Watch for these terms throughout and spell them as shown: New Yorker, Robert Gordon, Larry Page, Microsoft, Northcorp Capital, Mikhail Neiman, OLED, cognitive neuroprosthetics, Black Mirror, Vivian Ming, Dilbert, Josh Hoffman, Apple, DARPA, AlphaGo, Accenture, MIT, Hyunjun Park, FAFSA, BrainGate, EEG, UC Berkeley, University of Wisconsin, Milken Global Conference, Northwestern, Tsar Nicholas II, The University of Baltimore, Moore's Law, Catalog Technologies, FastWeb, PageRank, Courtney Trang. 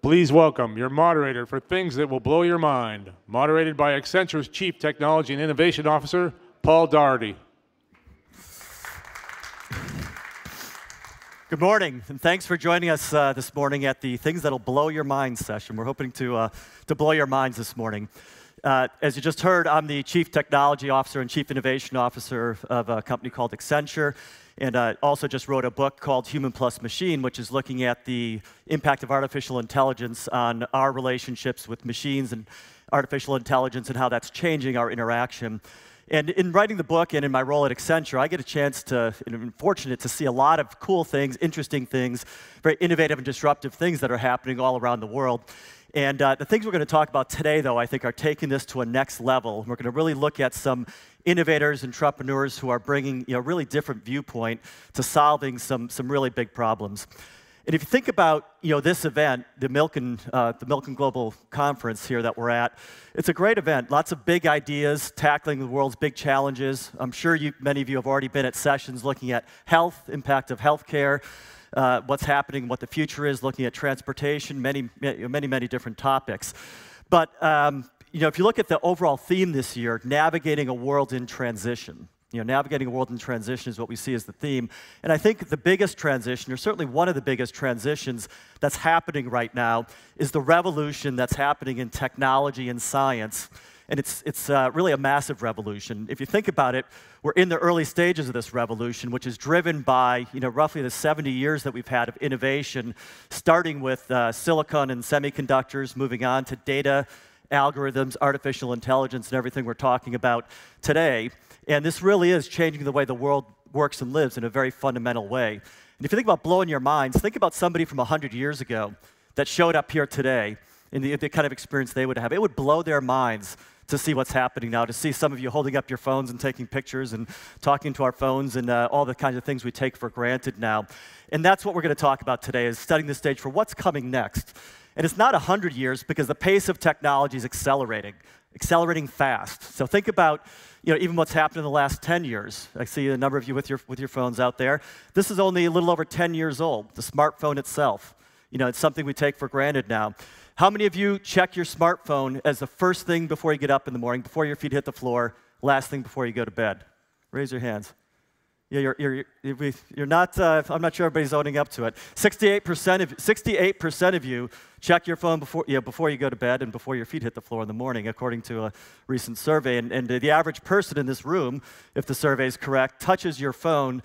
Please welcome your moderator for Things That Will Blow Your Mind, moderated by Accenture's Chief Technology and Innovation Officer, Paul Daugherty. Good morning, and thanks for joining us this morning at the Things That'll Blow Your Mind session. We're hoping to blow your minds this morning. As you just heard, I'm the Chief Technology Officer and Chief Innovation Officer of a company called Accenture. And I also just wrote a book called Human Plus Machine, which is looking at the impact of artificial intelligence on our relationships with machines and artificial intelligence and how that's changing our interaction. And in writing the book and in my role at Accenture, I get a chance to, and I'm fortunate to see a lot of cool things, interesting things, very innovative and disruptive things that are happening all around the world. And the things we're going to talk about today, though, I think are taking this to a next level. We're going to really look at some innovators, entrepreneurs who are bringing a really different viewpoint to solving some really big problems. And if you think about this event, the Milken Global Conference here that we're at, it's a great event. Lots of big ideas tackling the world's big challenges. I'm sure many of you have already been at sessions looking at health, impact of healthcare, what's happening, what the future is, looking at transportation, many different topics. But if you look at the overall theme this year, navigating a world in transition. Navigating a world in transition is what we see as the theme. And I think the biggest transition, or certainly one of the biggest transitions that's happening right now, is the revolution that's happening in technology and science. And it's really a massive revolution. If you think about it, we're in the early stages of this revolution, which is driven by roughly the 70 years that we've had of innovation, starting with silicon and semiconductors, moving on to data, algorithms, artificial intelligence, and everything we're talking about today. And this really is changing the way the world works and lives in a very fundamental way. And if you think about blowing your minds, think about somebody from 100 years ago that showed up here today and the kind of experience they would have. It would blow their minds to see what's happening now, to see some of you holding up your phones and taking pictures and talking to our phones and all the kinds of things we take for granted now. And that's what we're going to talk about today, is setting the stage for what's coming next. And it's not 100 years because the pace of technology is accelerating fast. So think about even what's happened in the last 10 years. I see a number of you with your phones out there. This is only a little over 10 years old, the smartphone itself. It's something we take for granted now. How many of you check your smartphone as the first thing before you get up in the morning, before your feet hit the floor, last thing before you go to bed? Raise your hands. Yeah, you're not, I'm not sure everybody's owning up to it. 68% of you check your phone before you go to bed and before your feet hit the floor in the morning, according to a recent survey. And the average person in this room, if the survey is correct, touches your phone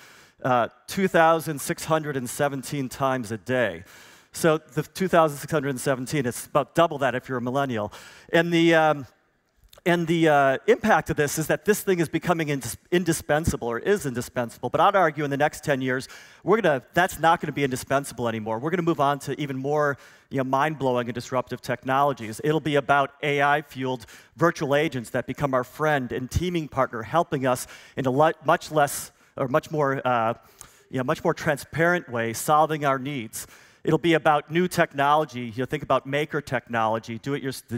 2,617 times a day. So the 2,617, it's about double that if you're a millennial. And the And the impact of this is that this thing is becoming indispensable, or is indispensable. But I'd argue in the next 10 years, that's not going to be indispensable anymore. We're going to move on to even more mind-blowing and disruptive technologies. It'll be about AI-fueled virtual agents that become our friend and teaming partner, helping us in a much more transparent way, solving our needs. It'll be about new technology. Think about maker technology, the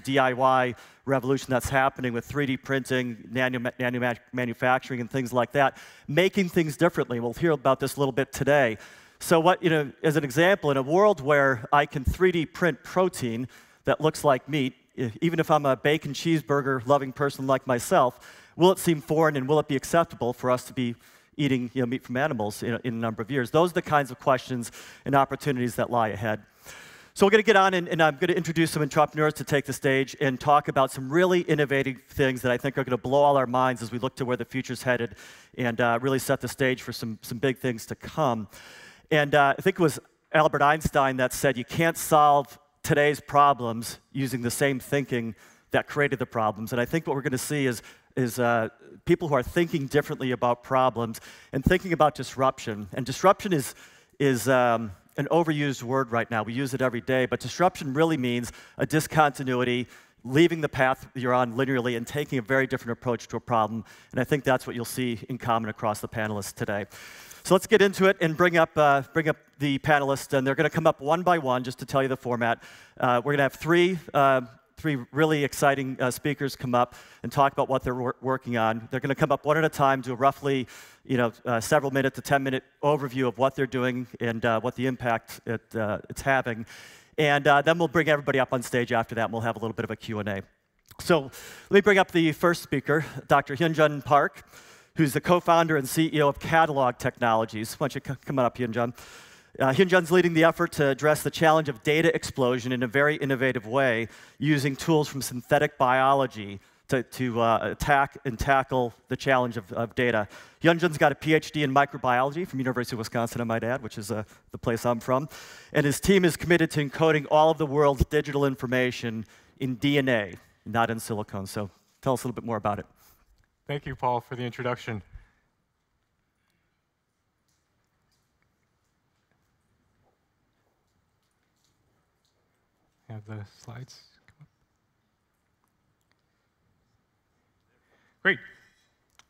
DIY revolution that's happening with 3D printing, nanomanufacturing, and things like that, making things differently. We'll hear about this a little bit today. So what, as an example, in a world where I can 3D print protein that looks like meat, even if I'm a bacon cheeseburger-loving person like myself, will it seem foreign and will it be acceptable for us to be eating meat from animals in a number of years? Those are the kinds of questions and opportunities that lie ahead. So we're going to get on, and I'm going to introduce some entrepreneurs to take the stage and talk about some really innovative things that I think are going to blow all our minds as we look to where the future's headed and really set the stage for some big things to come. And I think it was Albert Einstein that said, you can't solve today's problems using the same thinking that created the problems. And I think what we're going to see is people who are thinking differently about problems and thinking about disruption. And disruption is an overused word right now. We use it every day. But disruption really means a discontinuity, leaving the path you're on linearly and taking a very different approach to a problem. And I think that's what you'll see in common across the panelists today. So let's get into it and bring up the panelists. And they're going to come up one by one, just to tell you the format. We're going to have three really exciting speakers come up and talk about what they're working on. They're going to come up one at a time, do a roughly several minute to 10-minute overview of what they're doing and what the impact it's having. And then we'll bring everybody up on stage after that, and we'll have a little bit of a Q&A. So let me bring up the first speaker, Dr. Hyunjun Park, who's the co-founder and CEO of Catalog Technologies. Why don't you come on up, Hyunjun? Hyunjun's leading the effort to address the challenge of data explosion in a very innovative way, using tools from synthetic biology to attack and tackle the challenge of data. Hyunjun's got a PhD in microbiology from University of Wisconsin, I might add, which is the place I'm from. And his team is committed to encoding all of the world's digital information in DNA, not in silicon. So tell us a little bit more about it. Thank you, Paul, for the introduction. Have the slides. Great.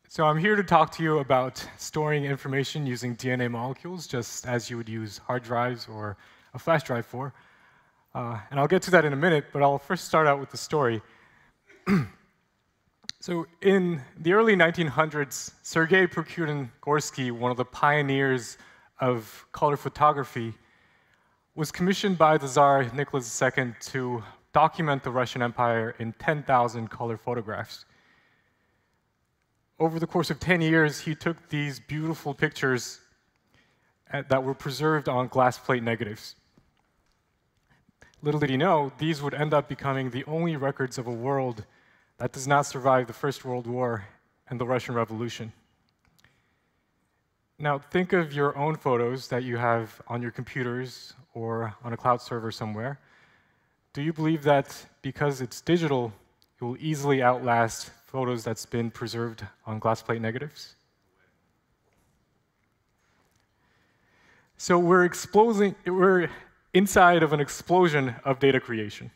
So I'm here to talk to you about storing information using DNA molecules, just as you would use hard drives or a flash drive for. And I'll get to that in a minute, but I'll first start out with the story. So in the early 1900s, Sergei Prokudin-Gorsky, one of the pioneers of color photography, was commissioned by the Tsar Nicholas II to document the Russian Empire in 10,000 color photographs. Over the course of 10 years, he took these beautiful pictures that were preserved on glass plate negatives. Little did he know, these would end up becoming the only records of a world that does not survive the First World War and the Russian Revolution. Now, think of your own photos that you have on your computers or on a cloud server somewhere. Do you believe that because it's digital, it will easily outlast photos that's been preserved on glass plate negatives? So we're inside of an explosion of data creation.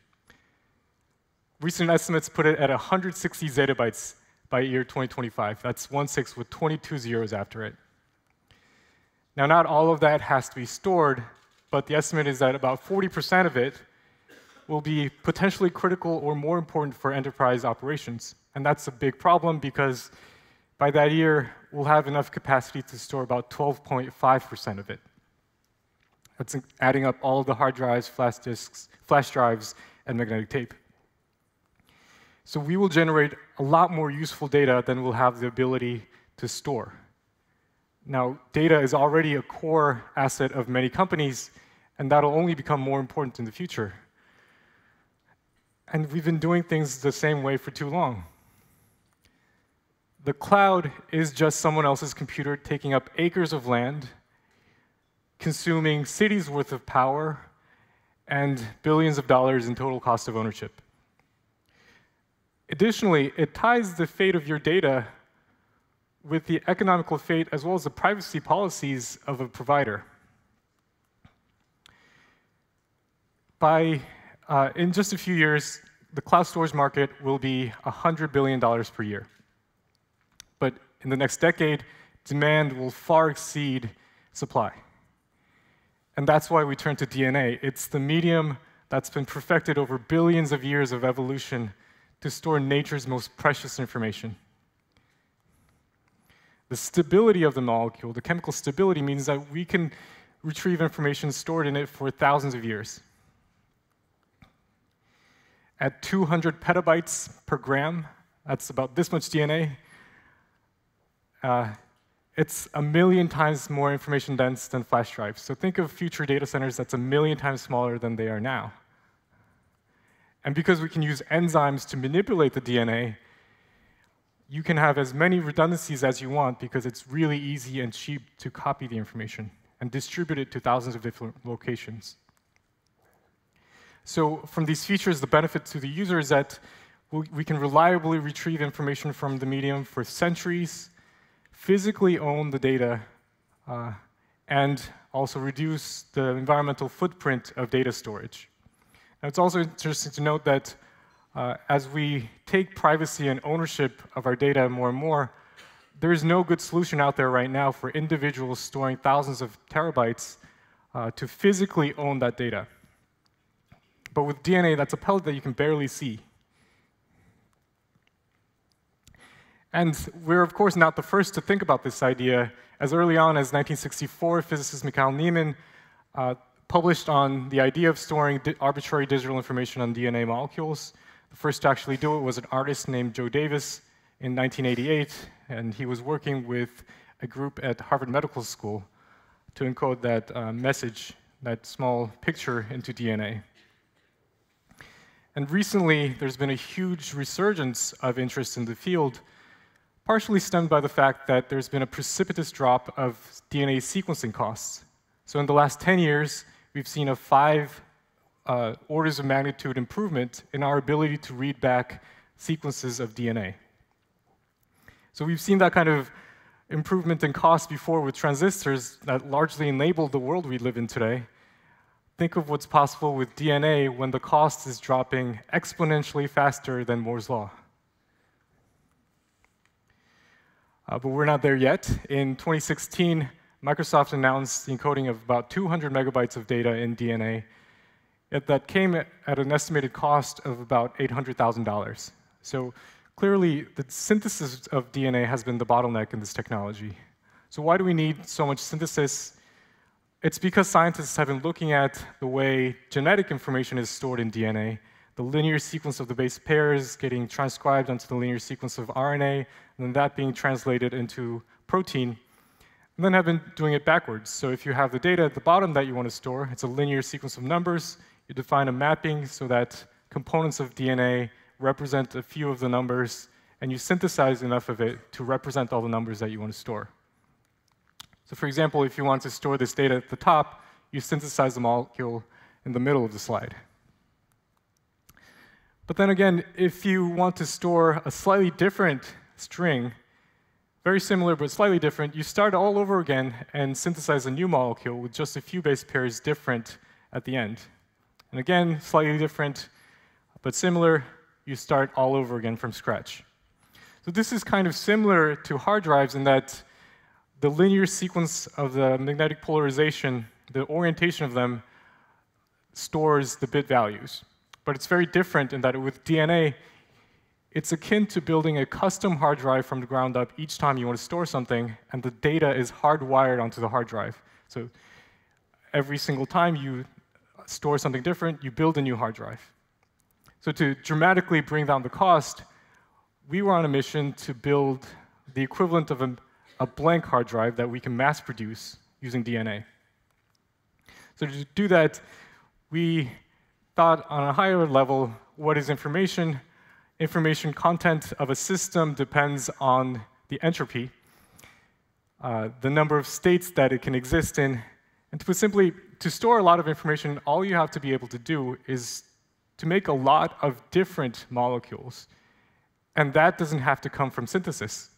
Recent estimates put it at 160 zettabytes by year 2025. That's 16 with 22 zeros after it. Now, not all of that has to be stored, but the estimate is that about 40% of it will be potentially critical or more important for enterprise operations. And that's a big problem because by that year, we'll have enough capacity to store about 12.5% of it. That's adding up all the hard drives, flash disks, flash drives, and magnetic tape. So we will generate a lot more useful data than we'll have the ability to store. Now, data is already a core asset of many companies, and that'll only become more important in the future. And we've been doing things the same way for too long. The cloud is just someone else's computer taking up acres of land, consuming cities' worth of power, and billions of dollars in total cost of ownership. Additionally, it ties the fate of your data with the economical fate as well as the privacy policies of a provider. In just a few years, the cloud storage market will be $100 billion per year. But in the next decade, demand will far exceed supply. And that's why we turn to DNA. It's the medium that's been perfected over billions of years of evolution to store nature's most precious information. The stability of the molecule, the chemical stability, means that we can retrieve information stored in it for thousands of years. At 200 petabytes per gram, that's about this much DNA. It's 1,000,000 times more information dense than flash drives. So think of future data centers that's 1,000,000 times smaller than they are now. And because we can use enzymes to manipulate the DNA, you can have as many redundancies as you want because it's really easy and cheap to copy the information and distribute it to thousands of different locations. So from these features, the benefit to the user is that we can reliably retrieve information from the medium for centuries, physically own the data, and also reduce the environmental footprint of data storage. Now, it's also interesting to note that as we take privacy and ownership of our data more and more, there is no good solution out there right now for individuals storing thousands of terabytes to physically own that data. But with DNA, that's a pellet that you can barely see. And we're, of course, not the first to think about this idea. As early on as 1964, physicist Mikhail Neiman published on the idea of storing arbitrary digital information on DNA molecules. The first to actually do it was an artist named Joe Davis in 1988, and he was working with a group at Harvard Medical School to encode that message, that small picture, into DNA. And recently, there's been a huge resurgence of interest in the field, partially stemmed by the fact that there's been a precipitous drop of DNA sequencing costs. So in the last 10 years, we've seen a 5 orders of magnitude improvement in our ability to read back sequences of DNA. So we've seen that kind of improvement in cost before with transistors that largely enabled the world we live in today. Think of what's possible with DNA when the cost is dropping exponentially faster than Moore's Law. But we're not there yet. In 2016, Microsoft announced the encoding of about 200 megabytes of data in DNA. That came at an estimated cost of about $800,000. So clearly, the synthesis of DNA has been the bottleneck in this technology. So why do we need so much synthesis? It's because scientists have been looking at the way genetic information is stored in DNA, the linear sequence of the base pairs getting transcribed onto the linear sequence of RNA, and then that being translated into protein, and then have been doing it backwards. So if you have the data at the bottom that you want to store, it's a linear sequence of numbers. You define a mapping so that components of DNA represent a few of the numbers, and you synthesize enough of it to represent all the numbers that you want to store. So for example, if you want to store this data at the top, you synthesize the molecule in the middle of the slide. But then again, if you want to store a slightly different string, very similar but slightly different, you start all over again and synthesize a new molecule with just a few base pairs different at the end. And again, slightly different but similar, you start all over again from scratch. So this is kind of similar to hard drives in that the linear sequence of the magnetic polarization, the orientation of them, stores the bit values. But it's very different in that with DNA, it's akin to building a custom hard drive from the ground up each time you want to store something, and the data is hardwired onto the hard drive. So every single time you store something different, you build a new hard drive. So to dramatically bring down the cost, we were on a mission to build the equivalent of a blank hard drive that we can mass produce using DNA. So to do that, we thought on a higher level, what is information? Information content of a system depends on the entropy, the number of states that it can exist in. And to put simply, to store a lot of information, all you have to be able to do is to make a lot of different molecules. And that doesn't have to come from synthesis.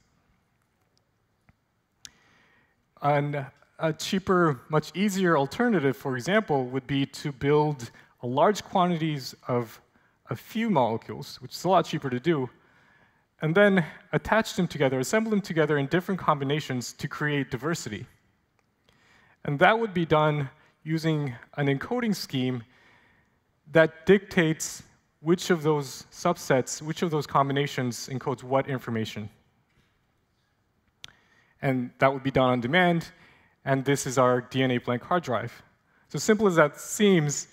And a cheaper, much easier alternative, for example, would be to build large quantities of a few molecules, which is a lot cheaper to do, and then attach them together, assemble them together in different combinations to create diversity. And that would be done using an encoding scheme that dictates which of those subsets, which of those combinations encodes what information. And that would be done on demand, and this is our DNA blank hard drive. So simple as that seems,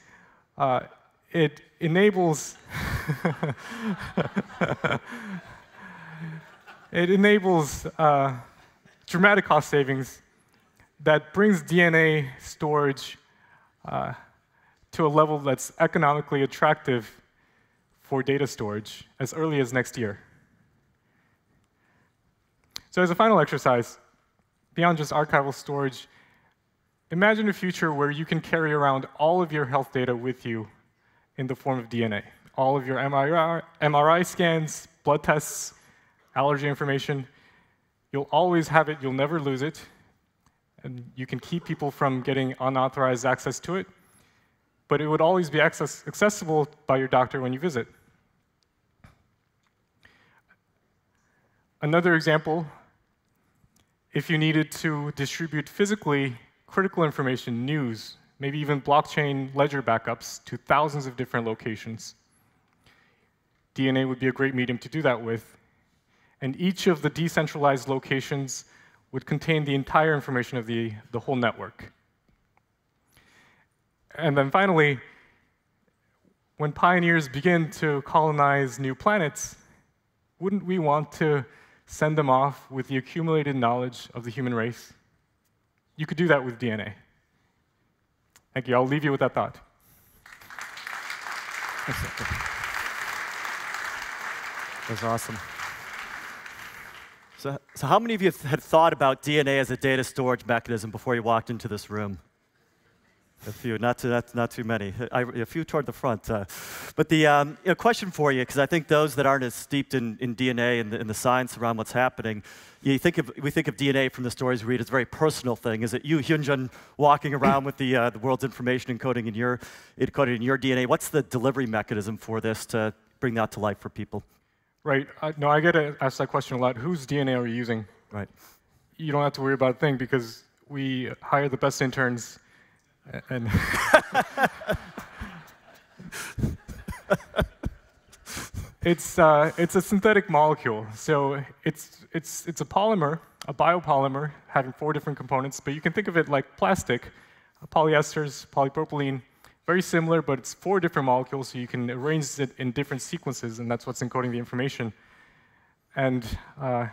it enables dramatic cost savings that brings DNA storage to a level that's economically attractive for data storage as early as next year. So as a final exercise, beyond just archival storage, imagine a future where you can carry around all of your health data with you in the form of DNA. All of your MRI scans, blood tests, allergy information, you'll always have it, you'll never lose it, and you can keep people from getting unauthorized access to it. But it would always be accessible by your doctor when you visit. Another example, if you needed to distribute physically critical information, news, maybe even blockchain ledger backups to thousands of different locations, DNA would be a great medium to do that with. And each of the decentralized locations would contain the entire information of the whole network. And then finally, when pioneers begin to colonize new planets, wouldn't we want to send them off with the accumulated knowledge of the human race? You could do that with DNA. Thank you. I'll leave you with that thought. That's awesome. So how many of you had thought about DNA as a data storage mechanism before you walked into this room? A few, not too many. A few toward the front. But the you know, question for you, because I think those that aren't as steeped in DNA and the science around what's happening, we think of DNA from the stories we read as a very personal thing. Is it you, Hyunjun, walking around with the world's information encoded in your DNA? What's the delivery mechanism for this to bring that to life for people? Right. No, I get asked that question a lot. Whose DNA are you using? Right. You don't have to worry about a thing because we hire the best interns. And it's a synthetic molecule, so it's a polymer, a biopolymer having 4 different components. But you can think of it like plastic, polyesters, polypropylene, very similar, but it's 4 different molecules, so you can arrange it in different sequences, and that's what's encoding the information. And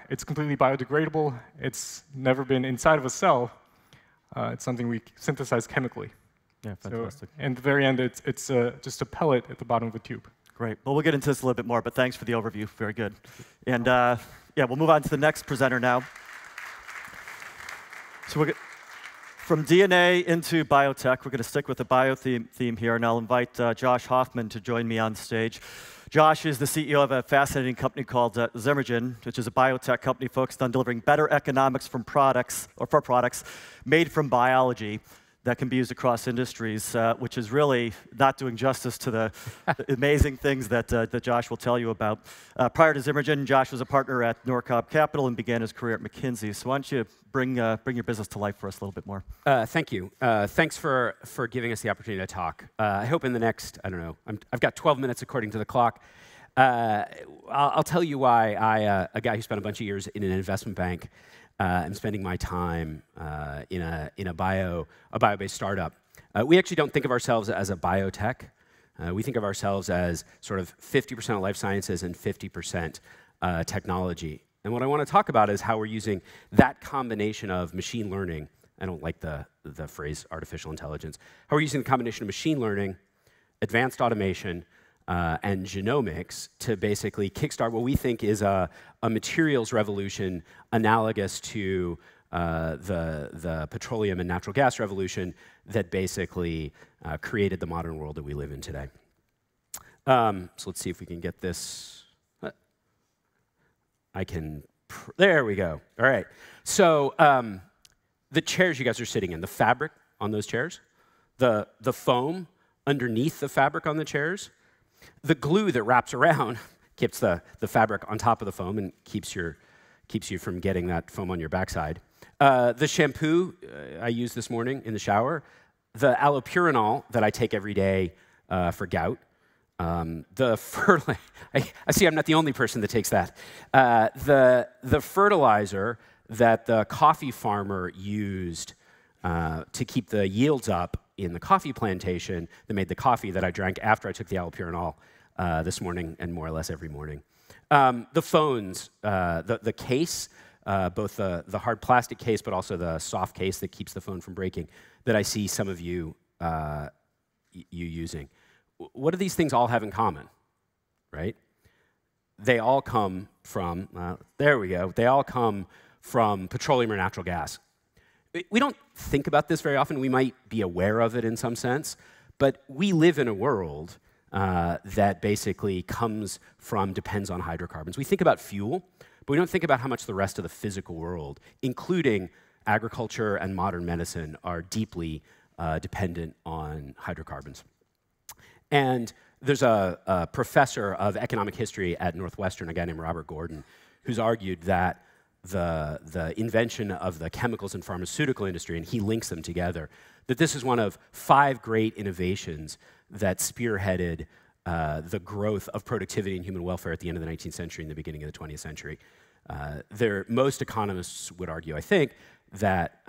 it's completely biodegradable. It's never been inside of a cell. It's something we synthesize chemically. Yeah, fantastic. So, and at the very end, it's just a pellet at the bottom of a tube. Great. Well, we'll get into this a little bit more, but thanks for the overview. Very good. And yeah, we'll move on to the next presenter now. So we're from DNA into biotech. We're going to stick with the bio theme here, and I'll invite Josh Hoffman to join me on stage. Josh is the CEO of a fascinating company called Zymergen, which is a biotech company focused on delivering better economics from products, or for products made from biology that can be used across industries, which is really not doing justice to the amazing things that, that Josh will tell you about. Prior to Zymergen, Josh was a partner at Northcorp Capital and began his career at McKinsey. So why don't you bring your business to life for us a little bit more? Thank you. Thanks for giving us the opportunity to talk. I hope in the next, I don't know, I've got 12 minutes according to the clock. I'll tell you why a guy who spent a bunch of years in an investment bank, I'm spending my time in a bio-based startup. We actually don't think of ourselves as a biotech. We think of ourselves as sort of 50% life sciences and 50% technology. And what I want to talk about is how we're using that combination of machine learning. I don't like the phrase artificial intelligence. How we're using the combination of machine learning, advanced automation, and genomics to basically kickstart what we think is a materials revolution analogous to the petroleum and natural gas revolution that basically created the modern world that we live in today. So let's see if we can get this. There we go. All right. So the chairs you guys are sitting in, the fabric on those chairs, the foam underneath the fabric on the chairs, the glue that wraps around keeps the fabric on top of the foam and keeps you from getting that foam on your backside. The shampoo I used this morning in the shower, the allopurinol that I take every day for gout, the fertilizer. I see I'm not the only person that takes that. The fertilizer that the coffee farmer used to keep the yields up in the coffee plantation that made the coffee that I drank after I took the allopurinol this morning and more or less every morning. The phones, the case, both the hard plastic case but also the soft case that keeps the phone from breaking that I see some of you, you using. What do these things all have in common, right? They all come from, there we go, they all come from petroleum or natural gas. We don't think about this very often. We might be aware of it in some sense, but we live in a world that basically depends on hydrocarbons. We think about fuel, but we don't think about how much the rest of the physical world, including agriculture and modern medicine, are deeply dependent on hydrocarbons. And there's a professor of economic history at Northwestern, a guy named Robert Gordon, who's argued that the invention of the chemicals and pharmaceutical industry, and he links them together, that this is one of 5 great innovations that spearheaded the growth of productivity and human welfare at the end of the 19th century and the beginning of the 20th century. Most economists would argue, I think, that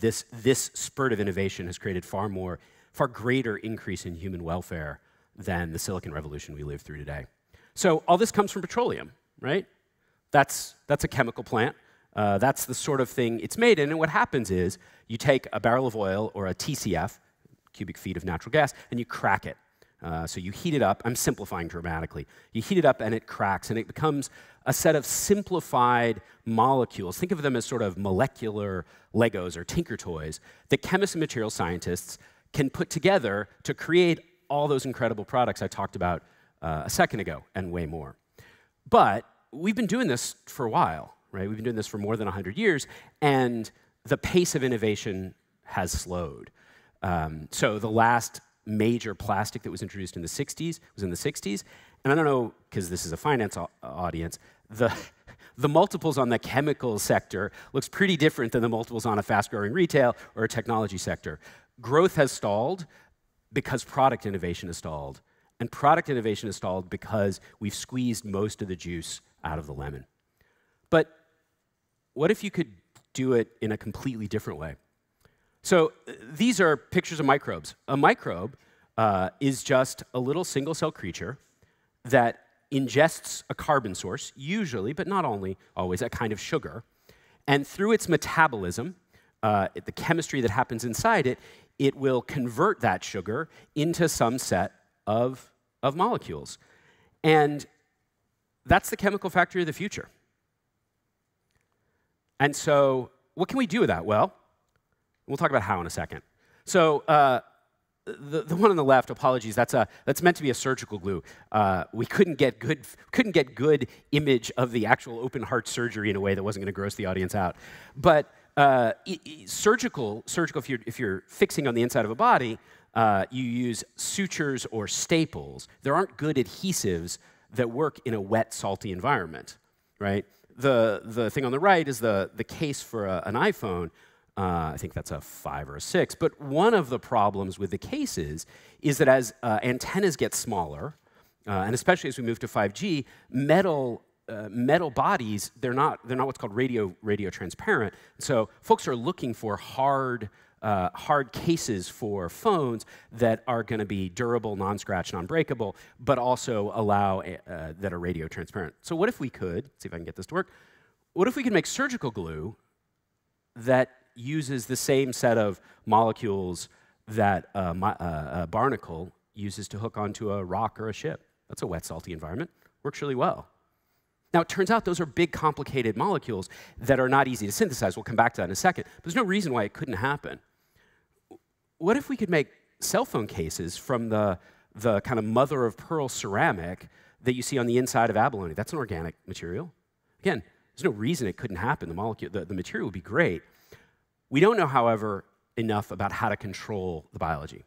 this spurt of innovation has created far more far greater increase in human welfare than the silicon revolution we live through today. So all this comes from petroleum, right? That's a chemical plant. That's the sort of thing it's made in. And what happens is you take a barrel of oil or a TCF, cubic feet of natural gas, and you crack it. So you heat it up. I'm simplifying dramatically. You heat it up and it cracks, and it becomes a set of simplified molecules. Think of them as sort of molecular Legos or Tinker Toys that chemists and material scientists can put together to create all those incredible products I talked about a second ago and way more. But we've been doing this for a while, right? We've been doing this for more than 100 years, and the pace of innovation has slowed. So the last major plastic that was introduced in the 60s was in the 60s. And I don't know, because this is a finance audience, the multiples on the chemical sector looks pretty different than the multiples on a fast-growing retail or a technology sector. Growth has stalled because product innovation has stalled. And product innovation has stalled because we've squeezed most of the juice out of the lemon. But what if you could do it in a completely different way? So these are pictures of microbes. A microbe is just a little single-cell creature that ingests a carbon source, usually, but not only, always, a kind of sugar. And through its metabolism, the chemistry that happens inside it, it will convert that sugar into some set of molecules. And that's the chemical factory of the future. And so what can we do with that? Well, we'll talk about how in a second. So the one on the left, apologies, that's meant to be a surgical glue. We couldn't get good image of the actual open heart surgery in a way that wasn't going to gross the audience out. But surgical, if you're fixing on the inside of a body, you use sutures or staples. There aren't good adhesives that work in a wet, salty environment, right? The thing on the right is the case for an iPhone. I think that's a 5 or a 6. But one of the problems with the cases is that as antennas get smaller, and especially as we move to 5G, metal bodies, they're not what's called radio transparent. So folks are looking for hard cases for phones that are going to be durable, non-scratch, non-breakable, but also allow that are radio transparent. So what if we could, see if I can get this to work, what if we could make surgical glue that uses the same set of molecules that a barnacle uses to hook onto a rock or a ship? That's a wet, salty environment. Works really well. Now, it turns out those are big, complicated molecules that are not easy to synthesize. We'll come back to that in a second. But there's no reason why it couldn't happen. What if we could make cell phone cases from the kind of mother-of-pearl ceramic that you see on the inside of abalone? That's an organic material. Again, there's no reason it couldn't happen. The molecule, the material would be great. We don't know, however, enough about how to control the biology.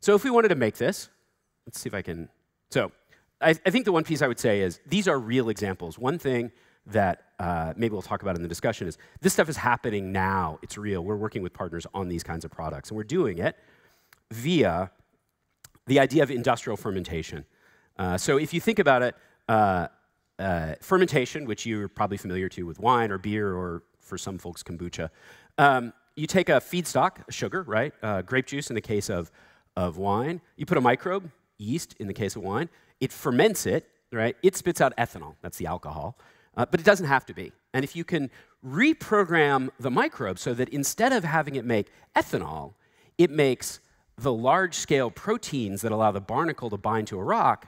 So if we wanted to make this, let's see if I can. So I think the one piece I would say is these are real examples. One thing that maybe we'll talk about in the discussion is this stuff is happening now. It's real. We're working with partners on these kinds of products. And we're doing it via the idea of industrial fermentation. So if you think about it, fermentation, which you're probably familiar to with wine or beer or, for some folks, kombucha. You take a feedstock, sugar, right? Grape juice in the case of wine. You put a microbe, yeast in the case of wine. It ferments it, right? It spits out ethanol. That's the alcohol. But it doesn't have to be. And if you can reprogram the microbe so that instead of having it make ethanol, it makes the large-scale proteins that allow the barnacle to bind to a rock,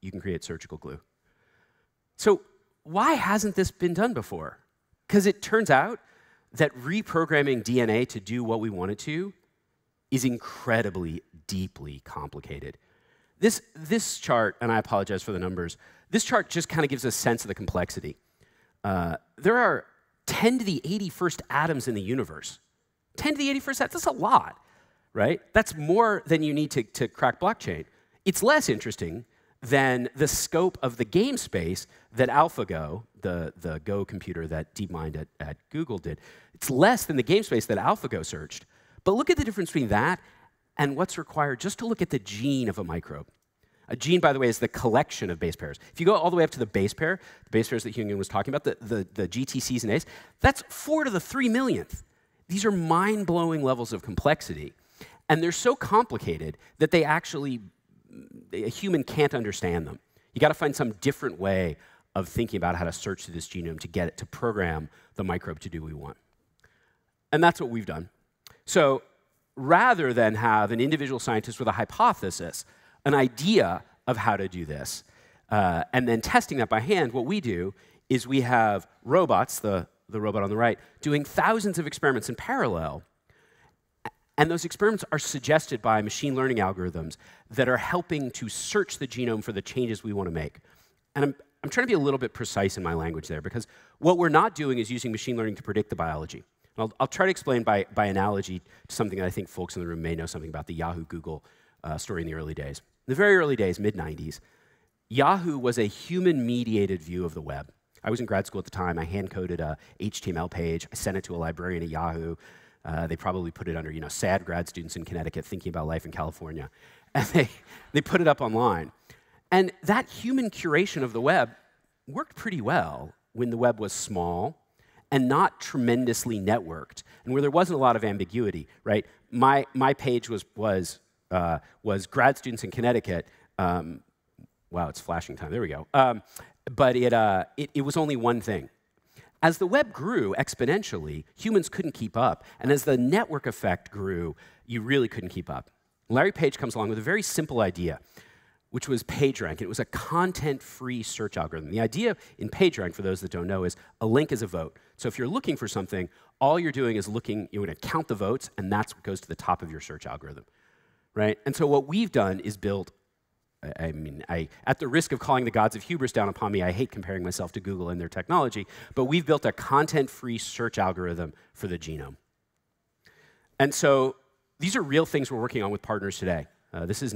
you can create surgical glue. So why hasn't this been done before? Because it turns out that reprogramming DNA to do what we want it to is incredibly, deeply complicated. This chart, and I apologize for the numbers, this chart just kind of gives a sense of the complexity. There are 10 to the 81st atoms in the universe. 10 to the 81st atoms, that's a lot, right? That's more than you need to crack blockchain. It's less interesting than the scope of the game space that AlphaGo, the Go computer that DeepMind at Google did. It's less than the game space that AlphaGo searched. But look at the difference between that and what's required just to look at the gene of a microbe. A gene, by the way, is the collection of base pairs. If you go all the way up to the base pairs that Hyunjun was talking about, the GTCs and As, that's 4 to the 3 millionth. These are mind-blowing levels of complexity. And they're so complicated that they actually, a human can't understand them. You got to find some different way of thinking about how to search through this genome to get it to program the microbe to do what we want. And that's what we've done. So rather than have an individual scientist with a hypothesis, an idea of how to do this, and then testing that by hand, what we do is we have robots, the robot on the right, doing thousands of experiments in parallel. And those experiments are suggested by machine learning algorithms that are helping to search the genome for the changes we want to make. And I'm trying to be a little bit precise in my language there, because what we're not doing is using machine learning to predict the biology. And I'll try to explain by analogy to something that I think folks in the room may know something about, the Yahoo Google story in the early days. In the very early days, mid-'90s, Yahoo was a human-mediated view of the web. I was in grad school at the time. I hand-coded a HTML page. I sent it to a librarian at Yahoo. They probably put it under, you know, sad grad students in Connecticut thinking about life in California. And they put it up online. And that human curation of the web worked pretty well when the web was small and not tremendously networked, and where there wasn't a lot of ambiguity, right? My page was grad students in Connecticut. Wow, it's flashing time. There we go. But it was only one thing. As the web grew exponentially, humans couldn't keep up. And as the network effect grew, you really couldn't keep up. Larry Page comes along with a very simple idea, which was PageRank. It was a content-free search algorithm. The idea in PageRank, for those that don't know, is a link is a vote. So if you're looking for something, all you're doing is looking. You're going to count the votes, and that's what goes to the top of your search algorithm, right? And so what we've done is built. I mean, at the risk of calling the gods of hubris down upon me, I hate comparing myself to Google and their technology, but we've built a content-free search algorithm for the genome. And so these are real things we're working on with partners today. This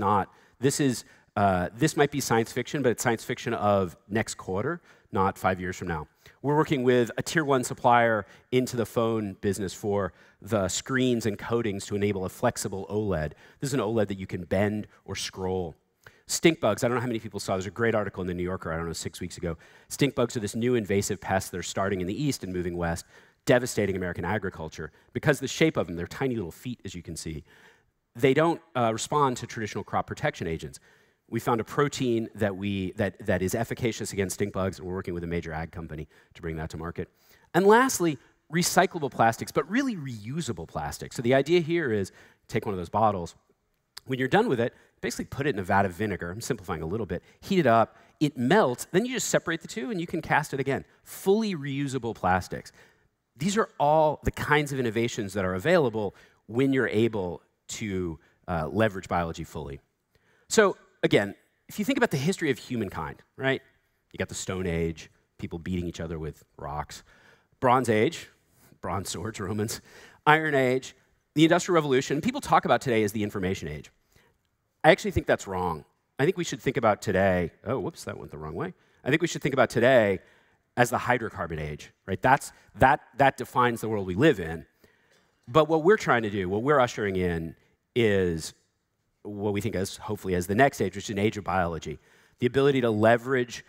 might be science fiction, but it's science fiction of next quarter, not 5 years from now. We're working with a tier 1 supplier into the phone business for the screens and coatings to enable a flexible OLED. This is an OLED that you can bend or scroll. Stink bugs, I don't know how many people saw, there's a great article in the New Yorker, I don't know, 6 weeks ago. Stink bugs are this new invasive pest that are starting in the east and moving west, devastating American agriculture. Because the shape of them, they're tiny little feet, as you can see, they don't respond to traditional crop protection agents. We found a protein that is efficacious against stink bugs, and we're working with a major ag company to bring that to market. And lastly, recyclable plastics, but really reusable plastics. So the idea here is take one of those bottles. When you're done with it, basically put it in a vat of vinegar, I'm simplifying a little bit, heat it up, it melts, then you just separate the two and you can cast it again. Fully reusable plastics. These are all the kinds of innovations that are available when you're able to leverage biology fully. So again, if you think about the history of humankind, right? You got the Stone Age, people beating each other with rocks. Bronze Age, bronze swords, Romans. Iron Age, the Industrial Revolution, people talk about today as the Information Age. I actually think that's wrong. I think we should think about today, oh, whoops, that went the wrong way. I think we should think about today as the hydrocarbon age, right? That defines the world we live in. But what we're trying to do, what we're ushering in, is what we think as, hopefully, as the next age, which is an age of biology. The ability to leverage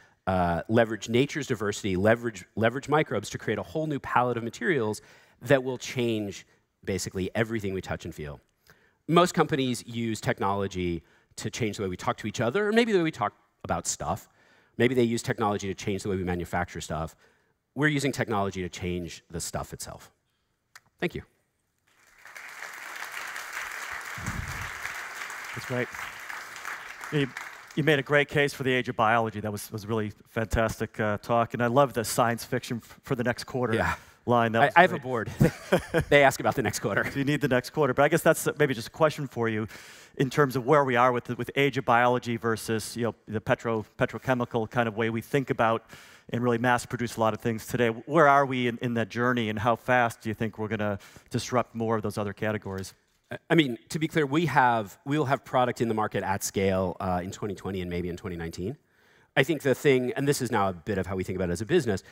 nature's diversity, leverage microbes to create a whole new palette of materials that will change basically everything we touch and feel. Most companies use technology to change the way we talk to each other, or maybe the way we talk about stuff. Maybe they use technology to change the way we manufacture stuff. We're using technology to change the stuff itself. Thank you. That's great. You made a great case for the age of biology. That was really fantastic talk, and I love the science fiction for the next quarter. Yeah. Line. I have a board. They ask about the next quarter. So you need the next quarter. But I guess that's maybe just a question for you in terms of where we are with age of biology versus, you know, the petrochemical kind of way we think about and really mass produce a lot of things today. Where are we in that journey, and how fast do you think we're going to disrupt more of those other categories? I mean, to be clear, we will have product in the market at scale in 2020 and maybe in 2019. I think the thing, and this is now a bit of how we think about it as a business,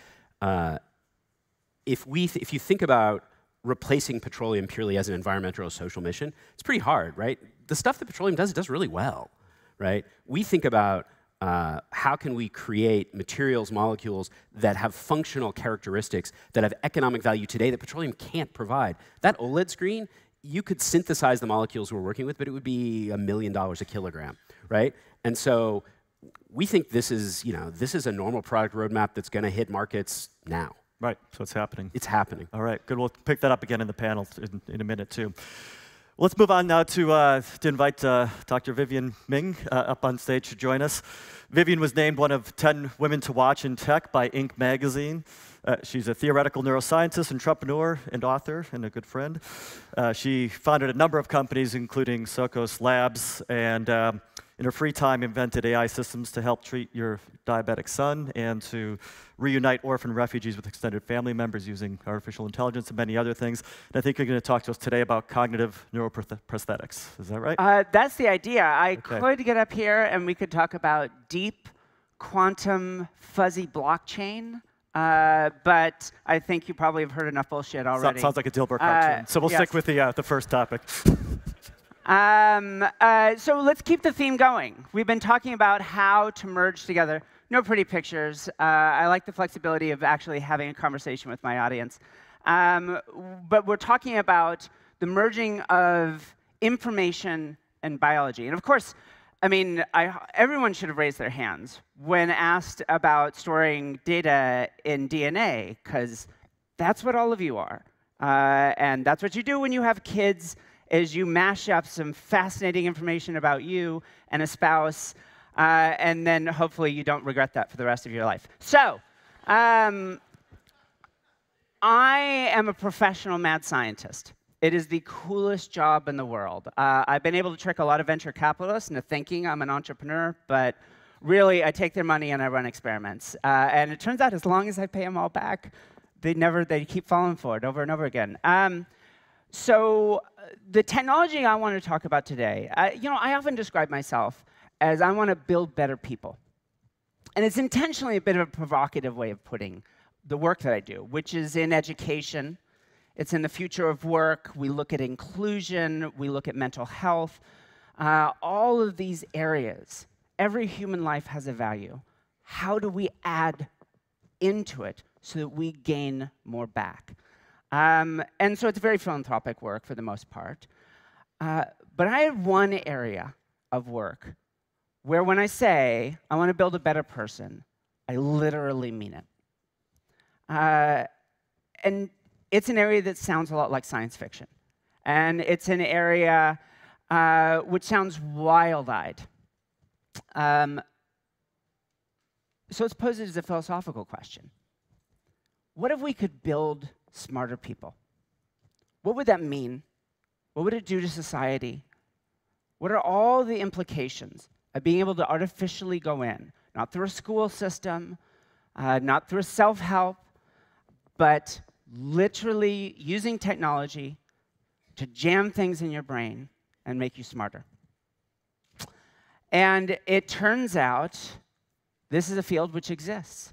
if you think about replacing petroleum purely as an environmental or social mission, it's pretty hard, right? The stuff that petroleum does, it does really well, right? We think about how can we create materials, molecules that have functional characteristics that have economic value today that petroleum can't provide. That OLED screen you could synthesize the molecules we're working with, but it would be $1 million a kilogram, right? And so we think this is, you know, this is a normal product roadmap that's going to hit markets now. Right, so it's happening. It's happening. All right, good. We'll pick that up again in the panel in a minute, too. Let's move on now to invite Dr. Vivian Ming up on stage to join us. Vivian was named one of 10 women to watch in tech by Inc. magazine. She's a theoretical neuroscientist, entrepreneur, and author, and a good friend. She founded a number of companies, including Socos Labs, and in her free time invented AI systems to help treat your diabetic son and to reunite orphan refugees with extended family members using artificial intelligence and many other things. And I think you're going to talk to us today about cognitive neuroprosthetics. Is that right? That's the idea. I could get up here and we could talk about deep quantum fuzzy blockchain. But I think you probably have heard enough bullshit already. Sounds like a Dilbert cartoon. So we'll stick with the first topic. So let's keep the theme going. We've been talking about how to merge together. No pretty pictures. I like the flexibility of actually having a conversation with my audience. But we're talking about the merging of information and biology. And of course, I mean, everyone should have raised their hands when asked about storing data in DNA, because that's what all of you are. And that's what you do when you have kids. Is you mash up some fascinating information about you and a spouse, and then hopefully you don't regret that for the rest of your life. So, I am a professional mad scientist. It is the coolest job in the world. I've been able to trick a lot of venture capitalists into thinking I'm an entrepreneur, but really I take their money and I run experiments. And it turns out as long as I pay them all back, they keep falling for it over and over again. So the technology I want to talk about today, you know, I often describe myself as I want to build better people. And it's intentionally a bit of a provocative way of putting the work that I do, which is in education. It's in the future of work. We look at inclusion. We look at mental health. All of these areas, every human life has a value. How do we add into it so that we gain more back? And so it's very philanthropic work for the most part. But I have one area of work where when I say I want to build a better person, I literally mean it. And it's an area that sounds a lot like science fiction. And it's an area which sounds wild-eyed. So it's posed as a philosophical question. What if we could build smarter people? What would that mean? What would it do to society? What are all the implications of being able to artificially go in, not through a school system, not through self-help, but literally using technology to jam things in your brain and make you smarter? And it turns out this is a field which exists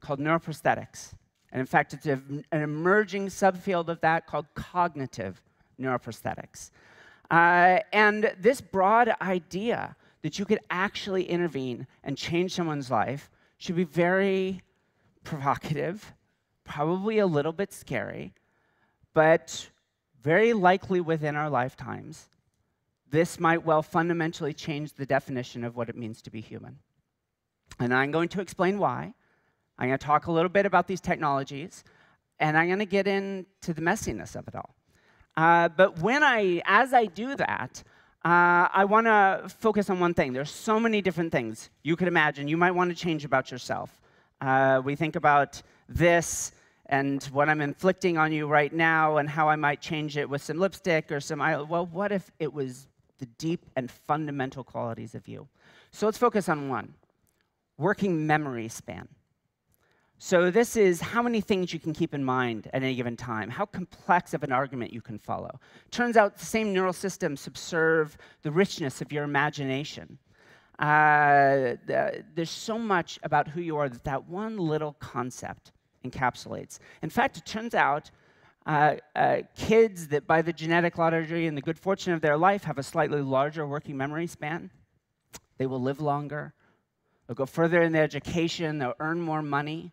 called neuroprosthetics. And in fact, it's an emerging subfield of that called cognitive neuroprosthetics. And this broad idea that you could actually intervene and change someone's life should be very provocative, probably a little bit scary, but very likely within our lifetimes, this might well fundamentally change the definition of what it means to be human. And I'm going to explain why. I'm going to talk a little bit about these technologies, and I'm going to get into the messiness of it all. But as I do that, I want to focus on one thing. There's so many different things you could imagine you might want to change about yourself. We think about this and what I'm inflicting on you right now and how I might change it with some lipstick or some eyeliner. Well, what if it was the deep and fundamental qualities of you? So let's focus on one, working memory span. So this is how many things you can keep in mind at any given time, how complex of an argument you can follow. Turns out the same neural systems subserve the richness of your imagination. There's so much about who you are that that one little concept encapsulates. In fact, it turns out kids that by the genetic lottery and the good fortune of their life have a slightly larger working memory span, they will live longer, they'll go further in their education, they'll earn more money.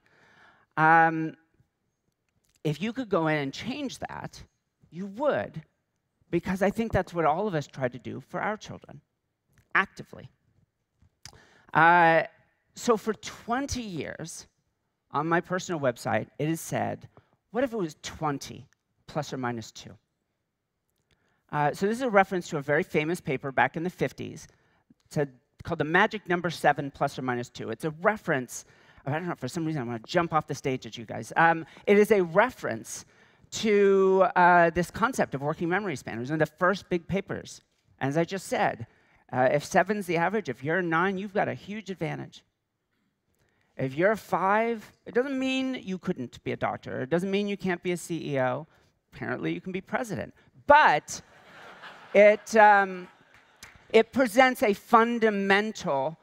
If you could go in and change that, you would, because I think that's what all of us try to do for our children, actively. So for 20 years, on my personal website, it is said, what if it was 20, plus or minus 2? So this is a reference to a very famous paper back in the 50s. It's called The Magic Number 7, plus or minus 2. It's a reference, I don't know, for some reason I want to jump off the stage at you guys. It is a reference to this concept of working memory span. It was one of the first big papers. And as I just said, if 7's the average, if you're a 9, you've got a huge advantage. If you're a 5, it doesn't mean you couldn't be a doctor. It doesn't mean you can't be a CEO. Apparently, you can be president. But it presents a fundamental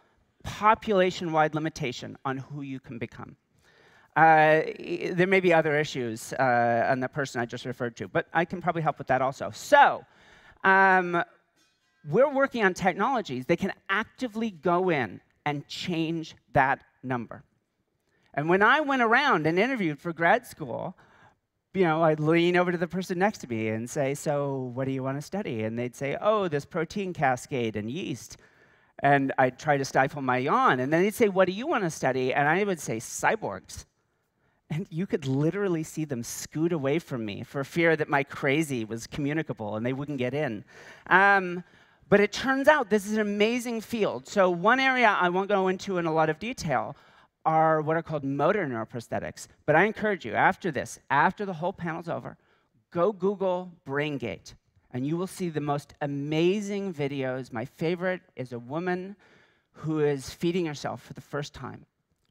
population-wide limitation on who you can become. There may be other issues on the person I just referred to, but I can probably help with that also. So we're working on technologies that can actively go in and change that number. And when I went around and interviewed for grad school, you know, I'd lean over to the person next to me and say, so what do you want to study? And they'd say, oh, this protein cascade and yeast. And I'd try to stifle my yawn. And then they'd say, what do you want to study? And I would say, cyborgs. And you could literally see them scoot away from me for fear that my crazy was communicable and they wouldn't get in. But it turns out this is an amazing field. So one area I won't go into in a lot of detail are what are called motor neuroprosthetics. But I encourage you, after this, after the whole panel's over, go Google BrainGate, and you will see the most amazing videos. My favorite is a woman who is feeding herself for the first time.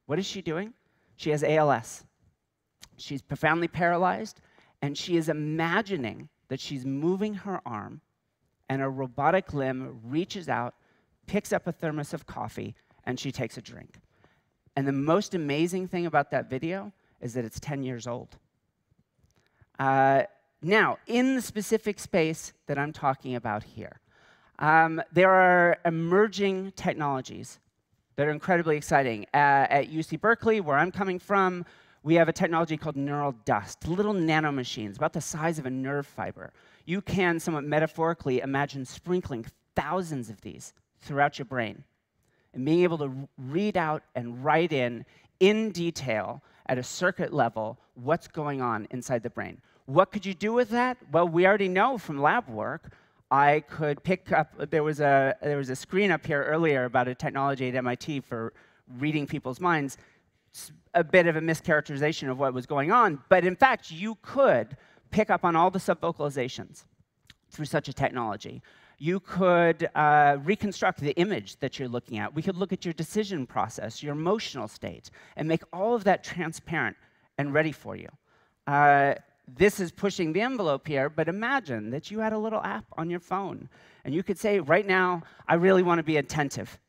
What is she doing? She has ALS. She's profoundly paralyzed, and she is imagining that she's moving her arm, and a robotic limb reaches out, picks up a thermos of coffee, and she takes a drink. And the most amazing thing about that video is that it's 10 years old. Now, in the specific space that I'm talking about here, there are emerging technologies that are incredibly exciting. At UC Berkeley, where I'm coming from, we have a technology called neural dust, little nanomachines about the size of a nerve fiber. You can, somewhat metaphorically, imagine sprinkling thousands of these throughout your brain and being able to read out and write in detail, at a circuit level, what's going on inside the brain. What could you do with that? Well, we already know from lab work, I could pick up, there was a screen up here earlier about a technology at MIT for reading people's minds. It's a bit of a mischaracterization of what was going on, but in fact, you could pick up on all the subvocalizations through such a technology. You could reconstruct the image that you're looking at. We could look at your decision process, your emotional state, and make all of that transparent and ready for you. This is pushing the envelope here, but imagine that you had a little app on your phone, and you could say, right now, I really want to be attentive,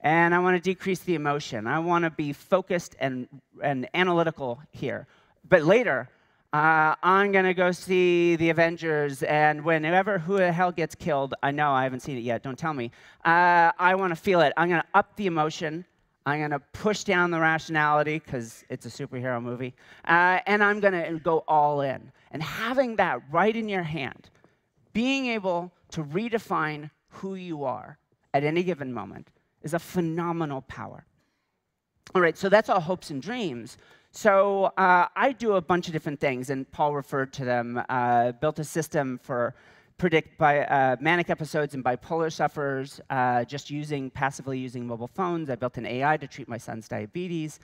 and I want to decrease the emotion. I want to be focused and analytical here, but later, I'm going to go see the Avengers, and whenever who the hell gets killed, I know I haven't seen it yet, don't tell me. I want to feel it. I'm going to up the emotion. I'm going to push down the rationality, because it's a superhero movie. And I'm going to go all in. And having that right in your hand, being able to redefine who you are at any given moment is a phenomenal power. All right, so that's all hopes and dreams. So I do a bunch of different things, and Paul referred to them. Built a system for manic episodes and bipolar sufferers, just passively using mobile phones. I built an AI to treat my son's diabetes.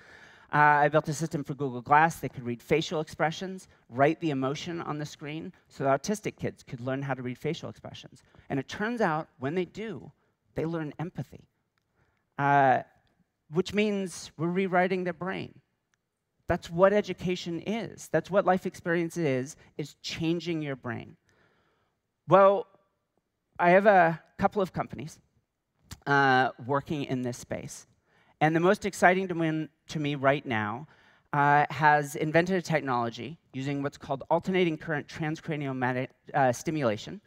I built a system for Google Glass that could read facial expressions, write the emotion on the screen, so that autistic kids could learn how to read facial expressions. And it turns out, when they do, they learn empathy, which means we're rewriting their brain. That's what education is. That's what life experience is changing your brain. Well, I have a couple of companies working in this space. And the most exciting to me right now has invented a technology using what's called alternating current transcranial stimulation.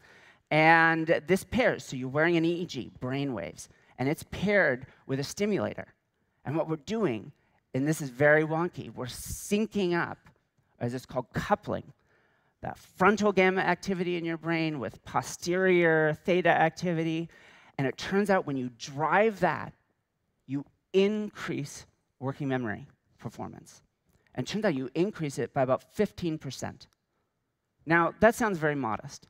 And this pairs, so you're wearing an EEG, brainwaves, and it's paired with a stimulator. And what we're doing, and this is very wonky, we're syncing up, as it's called coupling, that frontal gamma activity in your brain with posterior theta activity. And it turns out when you drive that, you increase working memory performance. And it turns out you increase it by about 15%. Now, that sounds very modest.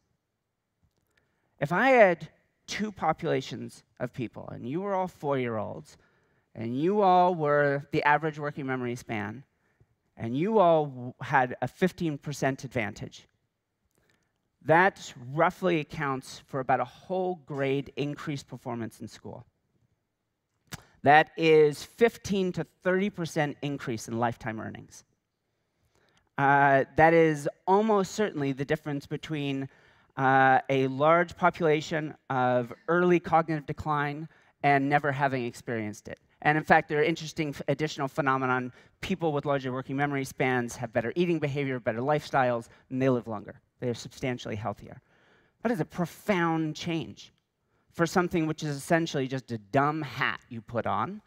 If I had two populations of people, and you were all 4-year-olds, and you all were the average working memory span, and you all had a 15% advantage, that roughly accounts for about a whole grade increased performance in school. That is 15 to 30% increase in lifetime earnings. That is almost certainly the difference between a large population of early cognitive decline and never having experienced it. And in fact, there are interesting additional phenomenon. People with larger working memory spans have better eating behavior, better lifestyles, and they live longer. They are substantially healthier. That is a profound change for something which is essentially just a dumb hat you put on,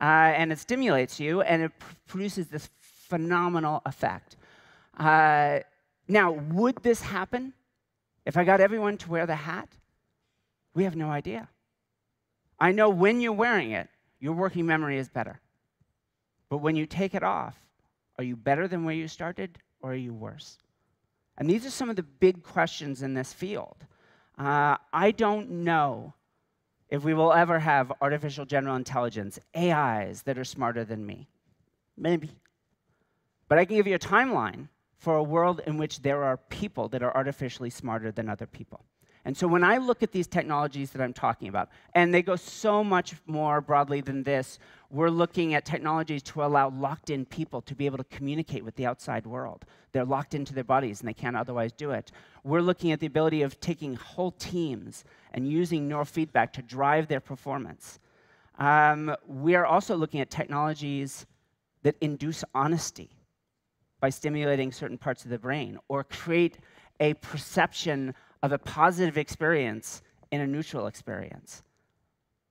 and it stimulates you, and it produces this phenomenal effect. Now, would this happen if I got everyone to wear the hat? We have no idea. I know when you're wearing it, your working memory is better. But when you take it off, are you better than where you started, or are you worse? And these are some of the big questions in this field. I don't know if we will ever have artificial general intelligence, AIs, that are smarter than me. Maybe. But I can give you a timeline for a world in which there are people that are artificially smarter than other people. And so when I look at these technologies that I'm talking about, and they go so much more broadly than this, we're looking at technologies to allow locked-in people to be able to communicate with the outside world. They're locked into their bodies, and they can't otherwise do it. We're looking at the ability of taking whole teams and using neurofeedback to drive their performance. We are also looking at technologies that induce honesty by stimulating certain parts of the brain, or create a perception of a positive experience in a neutral experience.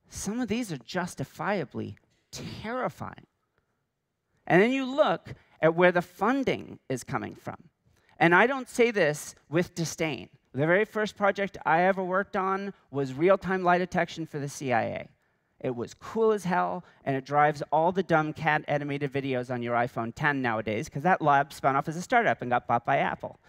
Some of these are justifiably terrifying. And then you look at where the funding is coming from. And I don't say this with disdain. The very first project I ever worked on was real-time lie detection for the CIA. It was cool as hell, and it drives all the dumb cat animated videos on your iPhone 10 nowadays, because that lab spun off as a startup and got bought by Apple.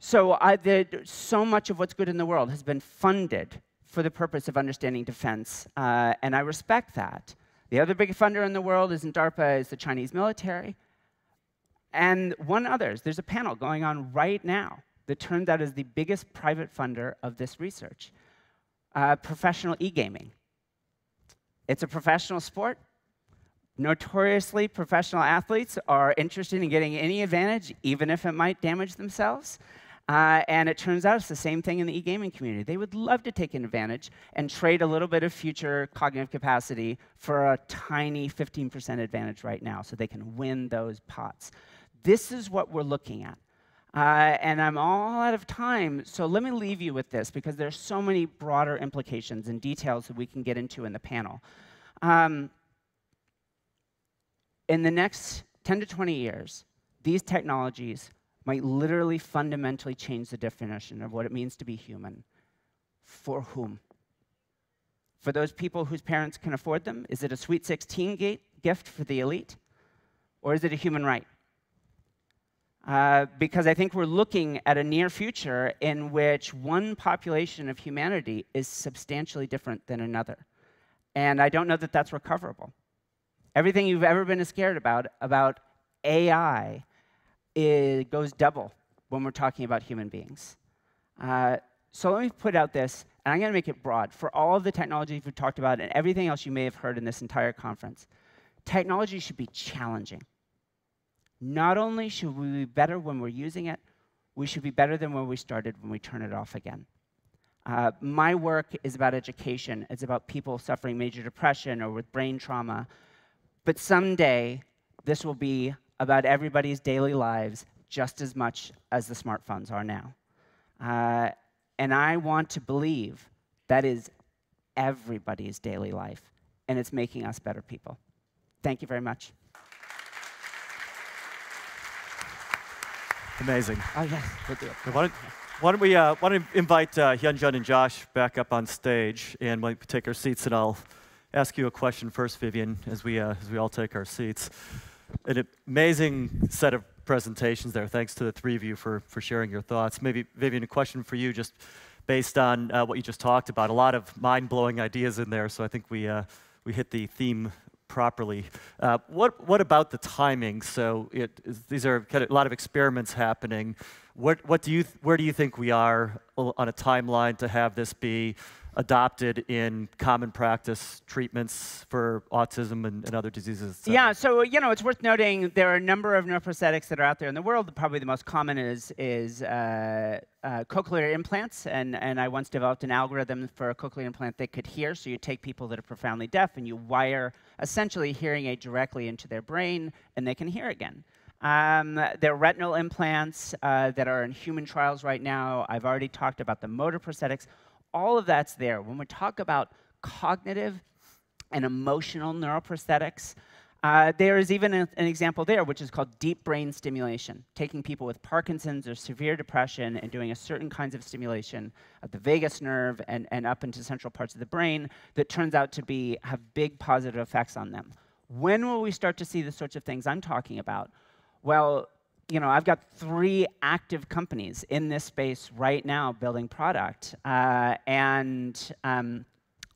So much of what's good in the world has been funded for the purpose of understanding defense, and I respect that. The other big funder in the world isn't DARPA, it's the Chinese military. And one others, there's a panel going on right now that turns out is the biggest private funder of this research, professional e-gaming. It's a professional sport. Notoriously, professional athletes are interested in getting any advantage, even if it might damage themselves. And it turns out it's the same thing in the e-gaming community. They would love to take an advantage and trade a little bit of future cognitive capacity for a tiny 15% advantage right now so they can win those pots. This is what we're looking at. And I'm all out of time, so let me leave you with this, because there's so many broader implications and details that we can get into in the panel. In the next 10 to 20 years, these technologies might literally fundamentally change the definition of what it means to be human. For whom? For those people whose parents can afford them? Is it a Sweet 16 gift for the elite? Or is it a human right? Because I think we're looking at a near future in which one population of humanity is substantially different than another. And I don't know that that's recoverable. Everything you've ever been scared about AI, it goes double when we're talking about human beings. So let me put out this, and I'm going to make it broad. For all of the technologies we've talked about and everything else you may have heard in this entire conference, technology should be challenging. Not only should we be better when we're using it, we should be better than when we started when we turn it off again. My work is about education. It's about people suffering major depression or with brain trauma. But someday, this will be about everybody's daily lives just as much as the smartphones are now. And I want to believe that is everybody's daily life, and it's making us better people. Thank you very much. Amazing. Why don't we invite Hyunjun and Josh back up on stage, and we'll take our seats, and I'll ask you a question first, Vivian, as we all take our seats. An amazing set of presentations there. Thanks to the three of you for sharing your thoughts. Maybe, Vivian, a question for you just based on what you just talked about. A lot of mind-blowing ideas in there, so I think we hit the theme properly. What about the timing? So these are kind of a lot of experiments happening. Where do you think we are on a timeline to have this be adopted in common practice treatments for autism and other diseases? Yeah, so it's worth noting there are a number of neuroprosthetics that are out there in the world. Probably the most common is cochlear implants, and I once developed an algorithm for a cochlear implant that could hear. So you take people that are profoundly deaf and you wire essentially hearing aid directly into their brain, and they can hear again. There are retinal implants that are in human trials right now. I've already talked about the motor prosthetics. All of that's there. When we talk about cognitive and emotional neuroprosthetics, there is even an example there, which is called deep brain stimulation, taking people with Parkinson's or severe depression and doing a certain kinds of stimulation of the vagus nerve and up into central parts of the brain that turns out to have big positive effects on them. When will we start to see the sorts of things I'm talking about? Well, I've got 3 active companies in this space right now building product, and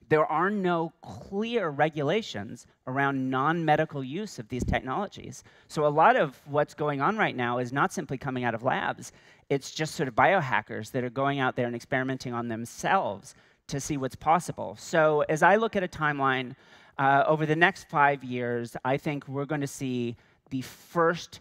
there are no clear regulations around non-medical use of these technologies. So a lot of what's going on right now is not simply coming out of labs. It's just sort of biohackers that are going out there and experimenting on themselves to see what's possible. So as I look at a timeline, over the next 5 years, I think we're going to see the first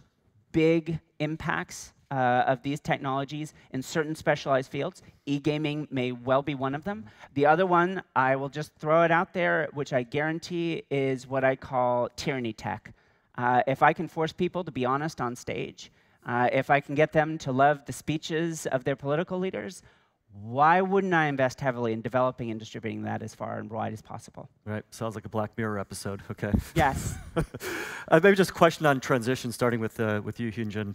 big impacts of these technologies in certain specialized fields. E-gaming may well be one of them. The other one, I will just throw it out there, which I guarantee is what I call tyranny tech. If I can force people to be honest on stage, if I can get them to love the speeches of their political leaders, why wouldn't I invest heavily in developing and distributing that as far and wide as possible? Right. Sounds like a Black Mirror episode. Okay. Yes. Maybe just a question on transition, starting with you, Hyunjun.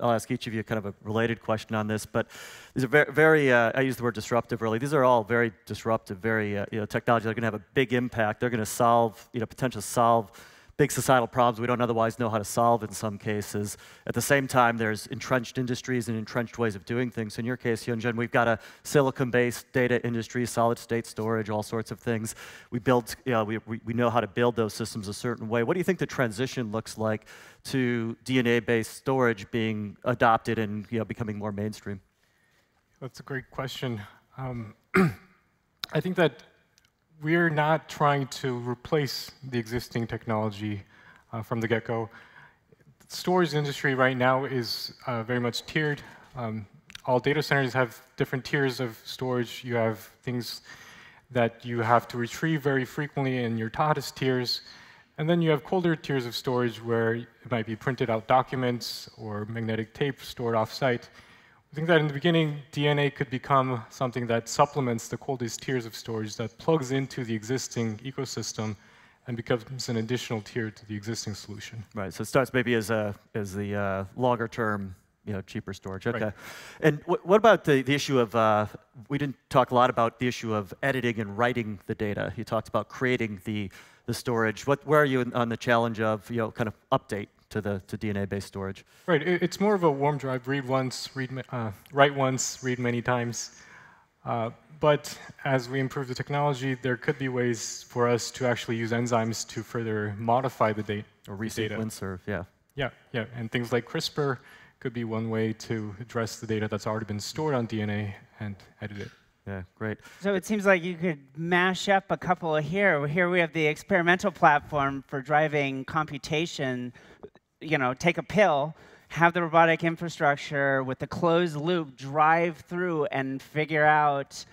I'll ask each of you kind of a related question on this, but these are very, I used the word disruptive early. These are all very disruptive, technologies that are going to have a big impact. They're going to solve, potentially solve big societal problems we don't otherwise know how to solve in some cases. At the same time, there's entrenched industries and entrenched ways of doing things. In your case, Hyunjun, we've got a silicon-based data industry, solid-state storage, all sorts of things. We build, we know how to build those systems a certain way. What do you think the transition looks like to DNA-based storage being adopted and becoming more mainstream? That's a great question. I think that we're not trying to replace the existing technology from the get-go. The storage industry right now is very much tiered. All data centers have different tiers of storage. You have things that you have to retrieve very frequently in your hottest tiers. And then you have colder tiers of storage where it might be printed out documents or magnetic tape stored off-site. I think that in the beginning, DNA could become something that supplements the coldest tiers of storage, that plugs into the existing ecosystem and becomes an additional tier to the existing solution. Right. So it starts maybe as the longer term, cheaper storage. Okay. Right. And what about the issue of we didn't talk a lot about the issue of editing and writing the data. You talked about creating the storage. Where are you on the challenge of kind of update to DNA-based storage? Right, it's more of a warm drive. Read once, write once, read many times. But as we improve the technology, there could be ways for us to actually use enzymes to further modify the data. Or resequence, or yeah. Yeah, yeah, and things like CRISPR could be one way to address the data that's already been stored on DNA and edit it. Yeah, great. So it seems like you could mash up a couple of here. Here we have the experimental platform for driving computation. Take a pill, have the robotic infrastructure with the closed loop drive through and figure out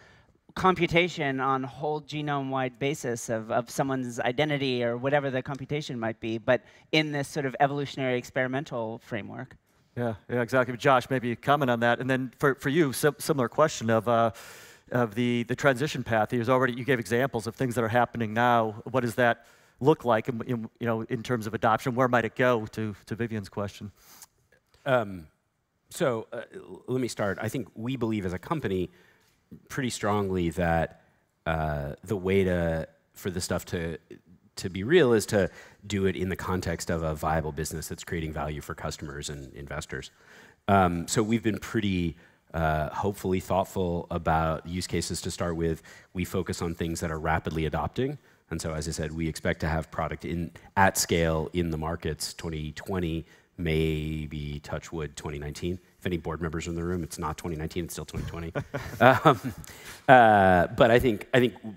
computation on whole genome-wide basis of someone's identity or whatever the computation might be, but in this sort of evolutionary experimental framework. Yeah, yeah, exactly. Josh, maybe comment on that. And then for you, similar question of the transition path. You gave examples of things that are happening now. What is that look like in terms of adoption? Where might it go, to Vivian's question? So let me start. I think we believe as a company pretty strongly that the way for this stuff to be real is to do it in the context of a viable business that's creating value for customers and investors. So we've been pretty hopefully thoughtful about use cases to start with. We focus on things that are rapidly adopting. And so, as I said, we expect to have product at scale in the markets 2020, maybe touch wood 2019. If any board members are in the room, it's not 2019; it's still 2020. But I think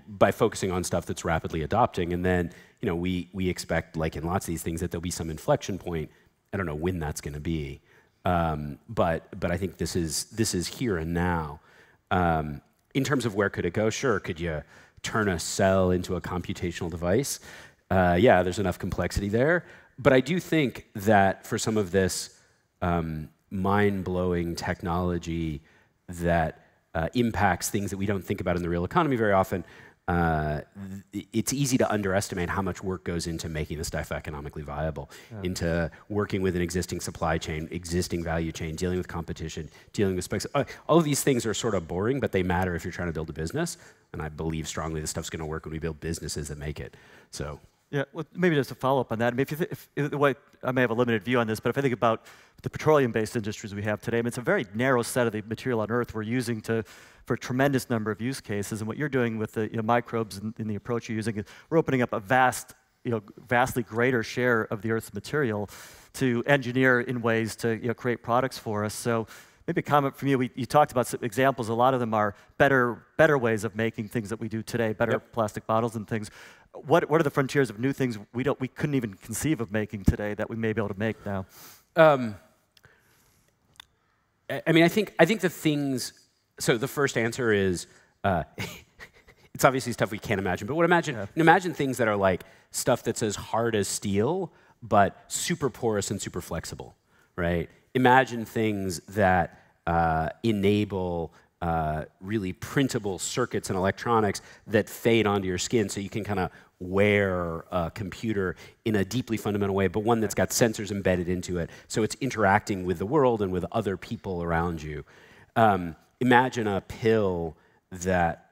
by focusing on stuff that's rapidly adopting, and then we expect, like in lots of these things, that there'll be some inflection point. I don't know when that's going to be, but I think this is here and now. In terms of where could it go? Sure, could you turn a cell into a computational device? Yeah, there's enough complexity there. But I do think that for some of this mind-blowing technology that impacts things that we don't think about in the real economy very often, it's easy to underestimate how much work goes into making this stuff economically viable, into working with an existing supply chain, existing value chain, dealing with competition, dealing with specs. All of these things are sort of boring, but they matter if you're trying to build a business. And I believe strongly this stuff's going to work when we build businesses that make it. So. Yeah, well, maybe just a follow-up on that. I mean, I may have a limited view on this, but if I think about the petroleum-based industries we have today, I mean, it's a very narrow set of the material on Earth we're using for a tremendous number of use cases. And what you're doing with the microbes and the approach you're using is we're opening up a vastly greater share of the Earth's material to engineer in ways to create products for us. So maybe a comment from you. You talked about some examples. A lot of them are better ways of making things that we do today, better plastic bottles and things. What are the frontiers of new things we couldn't even conceive of making today that we may be able to make now? I mean, I think the things. So the first answer is it's obviously stuff we can't imagine. But imagine things that are like stuff that's as hard as steel, but super porous and super flexible, right? Imagine things that enable really printable circuits and electronics that fade onto your skin so you can kind of wear a computer in a deeply fundamental way, but one that's got sensors embedded into it, so it's interacting with the world and with other people around you. Imagine a pill that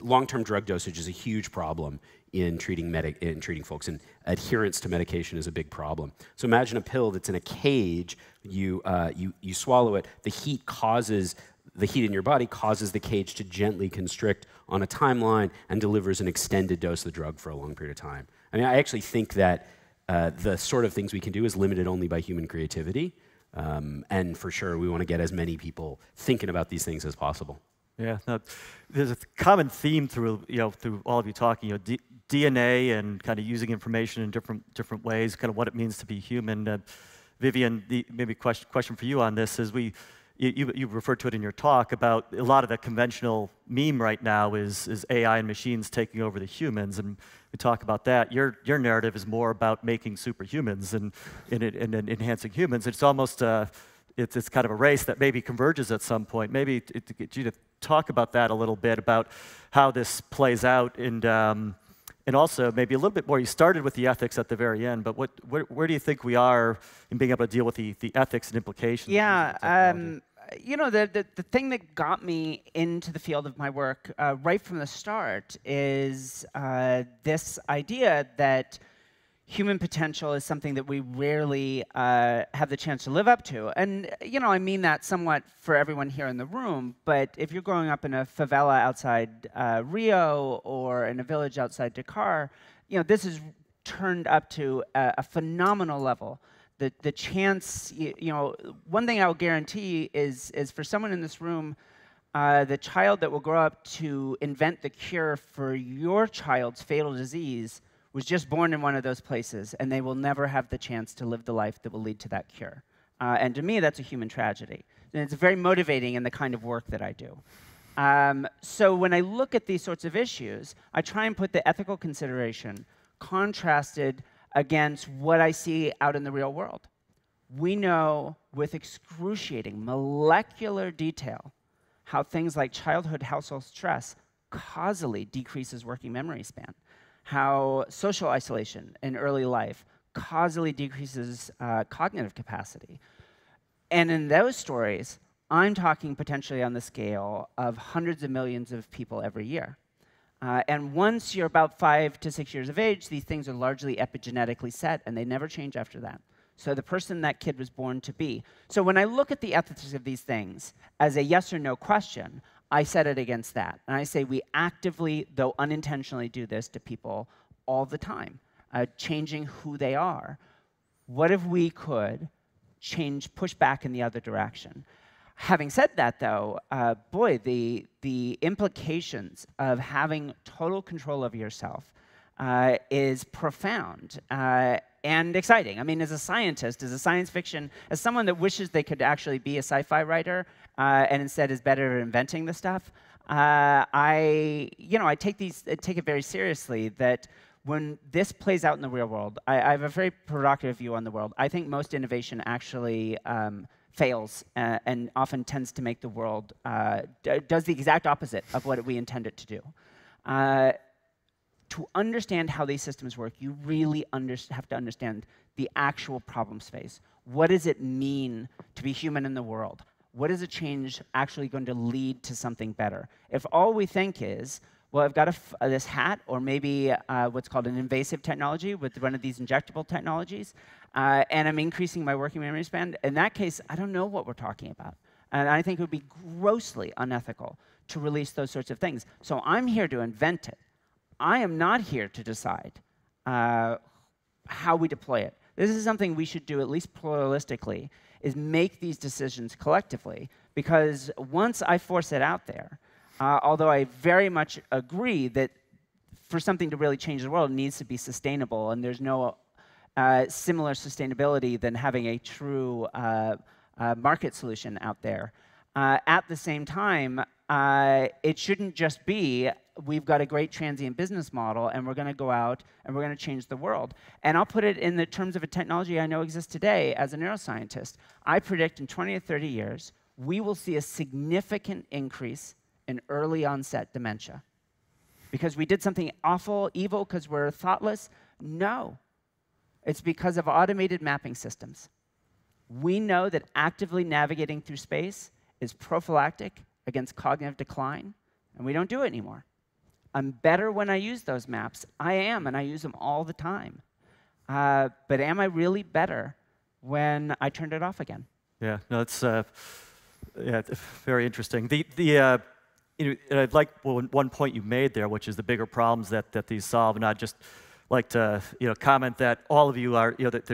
long-term drug dosage is a huge problem in treating folks, and adherence to medication is a big problem. So imagine a pill that's in a cage. You swallow it. The heat in your body causes the cage to gently constrict on a timeline and delivers an extended dose of the drug for a long period of time. I mean, I actually think that the sort of things we can do is limited only by human creativity. And for sure, we want to get as many people thinking about these things as possible. Yeah, no, there's a common theme through all of you talking, DNA and kind of using information in different ways, kind of what it means to be human. Vivian, maybe question for you on this is you referred to it in your talk about a lot of the conventional meme right now is AI and machines taking over the humans, and we talk about that. Your narrative is more about making superhumans and enhancing humans. It's almost it's kind of a race that maybe converges at some point. Maybe to get you to talk about that a little bit about how this plays out, and also maybe a little bit more. You started with the ethics at the very end, but where do you think we are in being able to deal with the ethics and implications? Yeah. You know, the thing that got me into the field of my work right from the start is this idea that human potential is something that we rarely have the chance to live up to. And, you know, I mean that somewhat for everyone here in the room, but if you're growing up in a favela outside Rio or in a village outside Dakar, you know, this is turned up to a phenomenal level. The chance, you know, one thing I will guarantee is for someone in this room, the child that will grow up to invent the cure for your child's fatal disease was just born in one of those places, and they will never have the chance to live the life that will lead to that cure. And to me, that's a human tragedy. And it's very motivating in the kind of work that I do. So when I look at these sorts of issues, I try and put the ethical consideration contrasted against what I see out in the real world. We know with excruciating molecular detail how things like childhood household stress causally decreases working memory span, how social isolation in early life causally decreases cognitive capacity. And in those stories, I'm talking potentially on the scale of hundreds of millions of people every year. And once you're about 5 to 6 years of age, these things are largely epigenetically set, and they never change after that. So the person that kid was born to be. So when I look at the ethics of these things as a yes or no question, I set it against that. And I say we actively, though unintentionally, do this to people all the time, changing who they are. What if we could change, push back in the other direction? Having said that, though, boy, the implications of having total control of yourself is profound and exciting. I mean, as a scientist, as a science fiction, as someone that wishes they could actually be a sci-fi writer and instead is better at inventing the stuff, I take these, take it very seriously that when this plays out in the real world, I have a very provocative view on the world. I think most innovation actually fails and often tends to make the world, does the exact opposite of what we intend it to do. To understand how these systems work, you really have to understand the actual problem space. What does it mean to be human in the world? What is a change actually going to lead to something better? If all we think is, well, I've got this hat, or maybe what's called an invasive technology with one of these injectable technologies, and I'm increasing my working memory span, in that case, I don't know what we're talking about. And I think it would be grossly unethical to release those sorts of things. So I'm here to invent it. I am not here to decide how we deploy it. This is something we should do, at least pluralistically, is make these decisions collectively. Because once I force it out there, although I very much agree that for something to really change the world, it needs to be sustainable, and there's no similar sustainability than having a true market solution out there. At the same time, it shouldn't just be, we've got a great transient business model, and we're going to go out, and we're going to change the world. And I'll put it in the terms of a technology I know exists today as a neuroscientist. I predict in 20 to 30 years, we will see a significant increase in early onset dementia. Because we did something awful, evil, because we're thoughtless? No. It's because of automated mapping systems. We know that actively navigating through space is prophylactic against cognitive decline, and we don't do it anymore. I'm better when I use those maps. I am, and I use them all the time. But am I really better when I turned it off again? Yeah, no, it's very interesting. And I'd like one point you made there, which is the bigger problems that these solve. And I'd just like to comment that all of you are that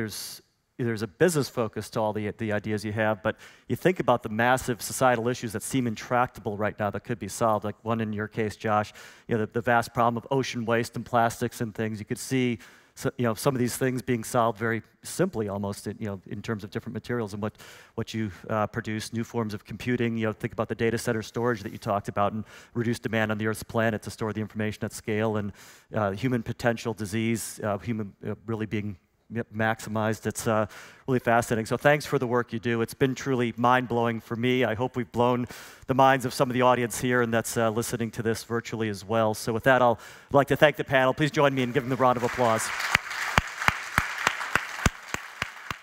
there's a business focus to all the ideas you have, but you think about the massive societal issues that seem intractable right now that could be solved. Like one in your case, Josh, the vast problem of ocean waste and plastics and things. You could see some of these things being solved very simply, almost in terms of different materials and what you produce, new forms of computing. Think about the data center storage that you talked about, and reduce demand on the Earth's planet to store the information at scale, and human potential disease, really being maximized. It's really fascinating. So thanks for the work you do. It's been truly mind-blowing for me. I hope we've blown the minds of some of the audience here and that's listening to this virtually as well. So with that, I'd like to thank the panel. Please join me in giving them a round of applause.